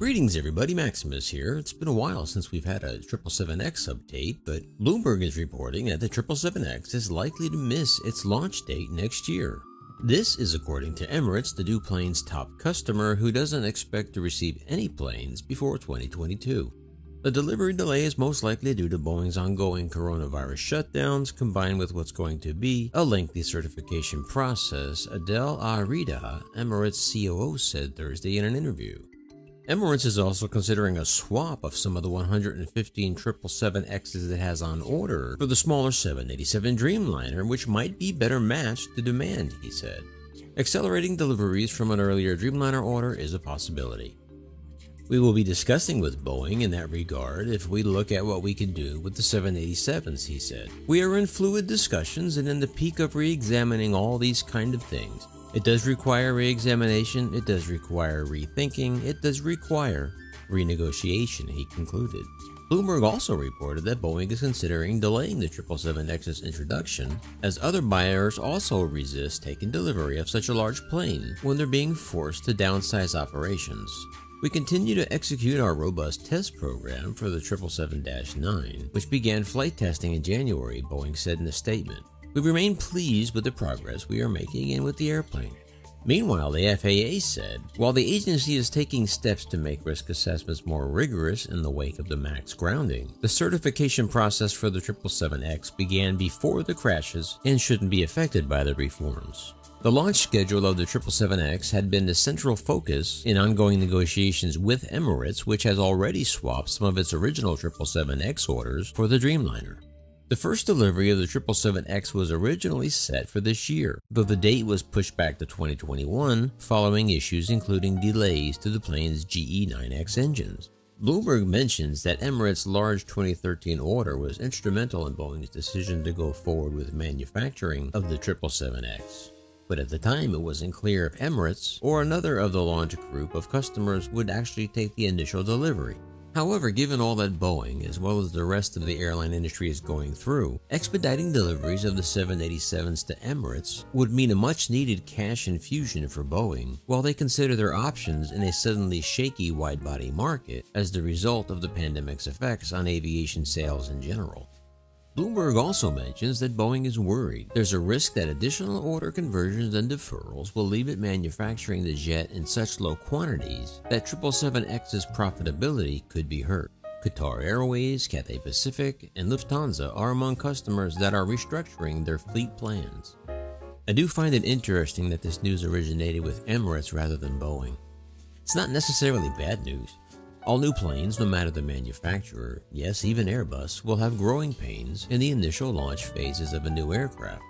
Greetings everybody, Maximus here. It's been a while since we've had a 777X update, but Bloomberg is reporting that the 777X is likely to miss its launch date next year. This is according to Emirates, the new plane's top customer, who doesn't expect to receive any planes before 2022. The delivery delay is most likely due to Boeing's ongoing coronavirus shutdowns, combined with what's going to be a lengthy certification process, Adele Arida, Emirates COO, said Thursday in an interview. Emirates is also considering a swap of some of the 115 777Xs it has on order for the smaller 787 Dreamliner, which might be better matched to demand, he said. Accelerating deliveries from an earlier Dreamliner order is a possibility. We will be discussing with Boeing in that regard if we look at what we can do with the 787s, he said. We are in fluid discussions and in the peak of re-examining all these kind of things. It does require re-examination, it does require rethinking, it does require renegotiation, he concluded. Bloomberg also reported that Boeing is considering delaying the 777X's introduction, as other buyers also resist taking delivery of such a large plane when they're being forced to downsize operations. We continue to execute our robust test program for the 777-9, which began flight testing in January, Boeing said in a statement. We remain pleased with the progress we are making and with the airplane. Meanwhile, the FAA said, while the agency is taking steps to make risk assessments more rigorous in the wake of the MAX grounding, the certification process for the 777X began before the crashes and shouldn't be affected by the reforms. The launch schedule of the 777X had been the central focus in ongoing negotiations with Emirates, which has already swapped some of its original 777X orders for the Dreamliner. The first delivery of the 777X was originally set for this year, though the date was pushed back to 2021 following issues including delays to the plane's GE9X engines. Bloomberg mentions that Emirates' large 2013 order was instrumental in Boeing's decision to go forward with manufacturing of the 777X. But at the time, it wasn't clear if Emirates or another of the launch group of customers would actually take the initial delivery. However, given all that Boeing, as well as the rest of the airline industry, is going through, expediting deliveries of the 787s to Emirates would mean a much-needed cash infusion for Boeing while they consider their options in a suddenly shaky wide-body market as the result of the pandemic's effects on aviation sales in general. Bloomberg also mentions that Boeing is worried there's a risk that additional order conversions and deferrals will leave it manufacturing the jet in such low quantities that 777X's profitability could be hurt. Qatar Airways, Cathay Pacific, and Lufthansa are among customers that are restructuring their fleet plans. I do find it interesting that this news originated with Emirates rather than Boeing. It's not necessarily bad news. All new planes, no matter the manufacturer, yes, even Airbus, will have growing pains in the initial launch phases of a new aircraft.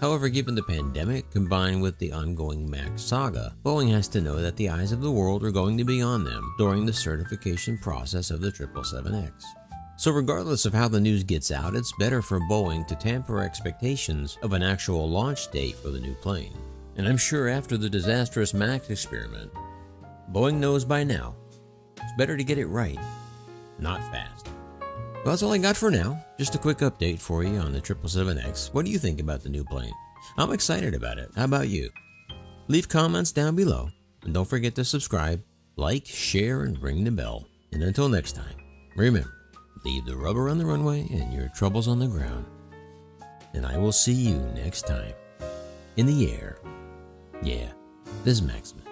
However, given the pandemic combined with the ongoing MAX saga, Boeing has to know that the eyes of the world are going to be on them during the certification process of the 777X. So regardless of how the news gets out, it's better for Boeing to temper expectations of an actual launch date for the new plane. And I'm sure after the disastrous MAX experiment, Boeing knows by now. It's better to get it right, not fast. Well, that's all I got for now. Just a quick update for you on the 777X. What do you think about the new plane? I'm excited about it. How about you? Leave comments down below. And don't forget to subscribe, like, share, and ring the bell. And until next time, remember, leave the rubber on the runway and your troubles on the ground. And I will see you next time. In the air. Yeah, this is Maximus.